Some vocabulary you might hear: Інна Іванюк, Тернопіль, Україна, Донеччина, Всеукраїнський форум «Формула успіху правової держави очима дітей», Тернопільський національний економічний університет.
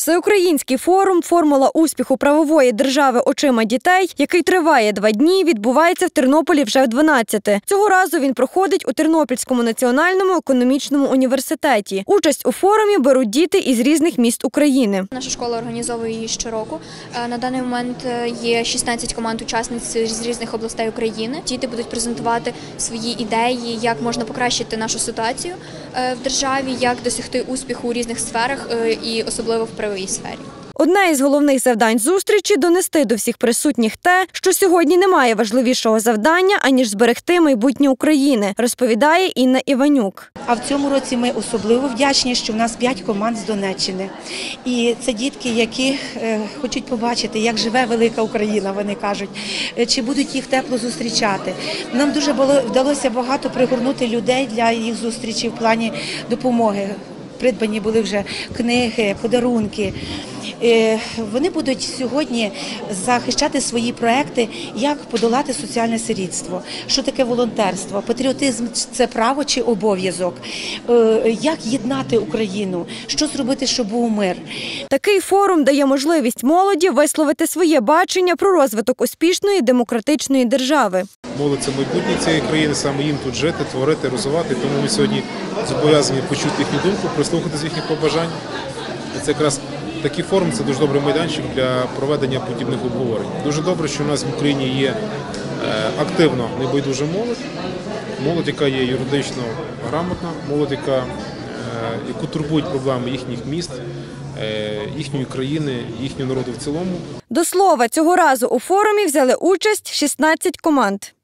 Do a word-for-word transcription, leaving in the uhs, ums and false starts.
Всеукраїнський форум «Формула успіху правової держави очима дітей», який триває два дні, відбувається в Тернополі вже в дванадцяте. Цього разу він проходить у Тернопільському національному економічному університеті. Участь у форумі беруть діти із різних міст України. Наша школа організовує її щороку. На даний момент є шістнадцять команд-учасниць з різних областей України. Діти будуть презентувати свої ідеї, як можна покращити нашу ситуацію в державі, як досягти успіху у різних сферах і особливо в правовій. Одне із головних завдань зустрічі – донести до всіх присутніх те, що сьогодні немає важливішого завдання, аніж зберегти майбутнє України, розповідає Інна Іванюк. А в цьому році ми особливо вдячні, що в нас п'ять команд з Донеччини. І це дітки, які хочуть побачити, як живе велика Україна, вони кажуть, чи будуть їх тепло зустрічати. Нам дуже вдалося багато пригорнути людей для їх зустрічі в плані допомоги. Придбані були вже книги, подарунки. Вони будуть сьогодні захищати свої проекти, як подолати соціальне сирітство, що таке волонтерство, патріотизм – це право чи обов'язок, як єднати Україну, що зробити, щоб був мир. Такий форум дає можливість молоді висловити своє бачення про розвиток успішної демократичної держави. Молодь – це майбутнє цієї країни, саме їм тут жити, творити, розвивати, тому ми сьогодні зобов'язані почути їхню думку, прислухатися їхніх побажань. Це якраз такий форум – це дуже добрий майданчик для проведення подібних обговорень. Дуже добре, що у нас в Україні є активно небайдужа молодь, молодь, яка є юридично грамотна, молодь, яку турбують проблеми їхніх міст, їхньої країни, їхнього народу в цілому. До слова, цього разу у форумі взяли участь шістнадцять команд.